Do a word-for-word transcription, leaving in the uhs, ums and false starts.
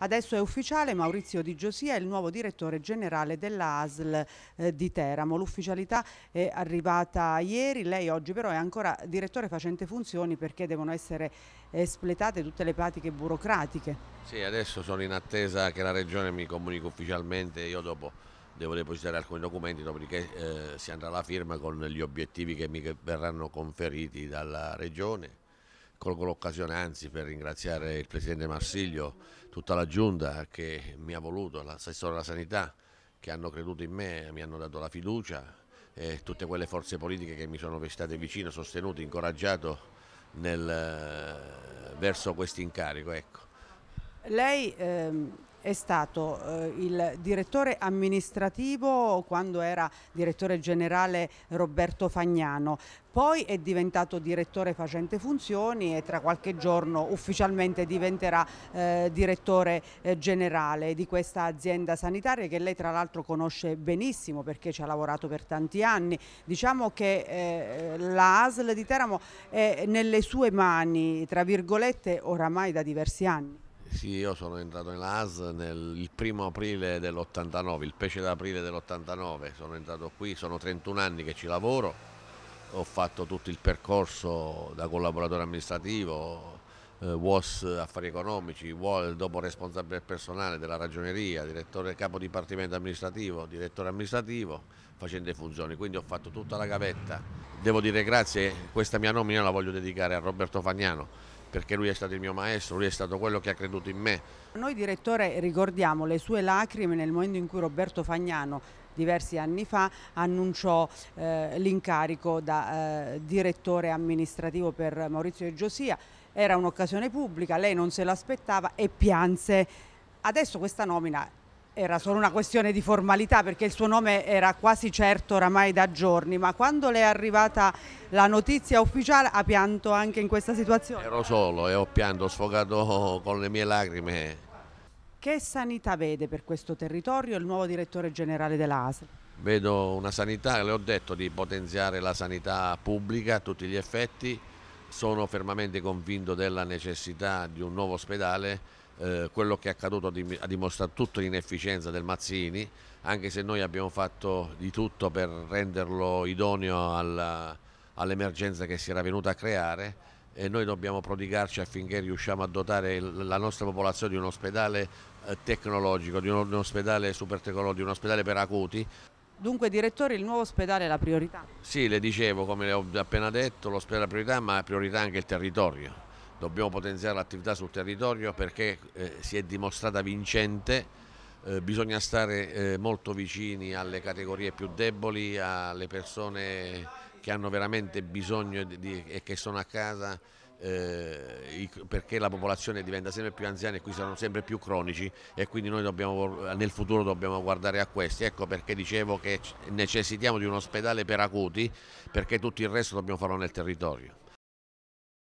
Adesso è ufficiale, Maurizio Di Giosia è il nuovo direttore generale della A S L eh, di Teramo. L'ufficialità è arrivata ieri, lei oggi però è ancora direttore facente funzioni perché devono essere espletate tutte le pratiche burocratiche. Sì, adesso sono in attesa che la Regione mi comunichi ufficialmente, io dopo devo depositare alcuni documenti, dopodiché eh, si andrà alla firma con gli obiettivi che mi verranno conferiti dalla Regione. Colgo l'occasione anzi per ringraziare il Presidente Marsiglio, tutta la Giunta che mi ha voluto, l'assessore della Sanità che hanno creduto in me, mi hanno dato la fiducia e tutte quelle forze politiche che mi sono state vicino, sostenuto, incoraggiato nel, verso questo incarico. Ecco. Lei ehm, è stato eh, il direttore amministrativo quando era direttore generale Roberto Fagnano, poi è diventato direttore facente funzioni e tra qualche giorno ufficialmente diventerà eh, direttore eh, generale di questa azienda sanitaria che lei tra l'altro conosce benissimo perché ci ha lavorato per tanti anni. Diciamo che eh, la A S L di Teramo è nelle sue mani, tra virgolette, oramai da diversi anni. Sì, io sono entrato nella A S nel, il primo aprile dell'ottantanove, il pesce d'aprile dell'ottantanove, sono entrato qui, sono trentuno anni che ci lavoro, ho fatto tutto il percorso da collaboratore amministrativo, eh, U O S affari economici, U O S, dopo responsabile del personale della ragioneria, direttore capo dipartimento amministrativo, direttore amministrativo, facendo le funzioni, quindi ho fatto tutta la gavetta. Devo dire grazie, questa mia nomina la voglio dedicare a Roberto Fagnano, perché lui è stato il mio maestro, lui è stato quello che ha creduto in me. Noi direttore ricordiamo le sue lacrime nel momento in cui Roberto Fagnano diversi anni fa annunciò eh, l'incarico da eh, direttore amministrativo per Maurizio Di Giosia, era un'occasione pubblica, lei non se l'aspettava e pianse. Adesso questa nomina era solo una questione di formalità perché il suo nome era quasi certo oramai da giorni, ma quando le è arrivata la notizia ufficiale ha pianto anche in questa situazione? Ero solo e ho pianto, ho sfogato con le mie lacrime. Che sanità vede per questo territorio il nuovo direttore generale della A S L? Vedo una sanità, le ho detto, di potenziare la sanità pubblica a tutti gli effetti. Sono fermamente convinto della necessità di un nuovo ospedale. Eh, quello che è accaduto ha dimostrato tutta l'inefficienza del Mazzini, anche se noi abbiamo fatto di tutto per renderlo idoneo all'emergenza all che si era venuta a creare, e noi dobbiamo prodigarci affinché riusciamo a dotare la nostra popolazione di un ospedale eh, tecnologico, di un, un ospedale super tecnologico, di un ospedale per acuti. Dunque direttore, il nuovo ospedale è la priorità? Sì, le dicevo, come le ho appena detto, l'ospedale è la priorità, ma è priorità anche il territorio. Dobbiamo potenziare l'attività sul territorio perché eh, si è dimostrata vincente, eh, bisogna stare eh, molto vicini alle categorie più deboli, alle persone che hanno veramente bisogno di, di, e che sono a casa, eh, i, perché la popolazione diventa sempre più anziana e qui saranno sempre più cronici e quindi noi dobbiamo, nel futuro dobbiamo guardare a questi. Ecco perché dicevo che necessitiamo di un ospedale per acuti, perché tutto il resto dobbiamo farlo nel territorio.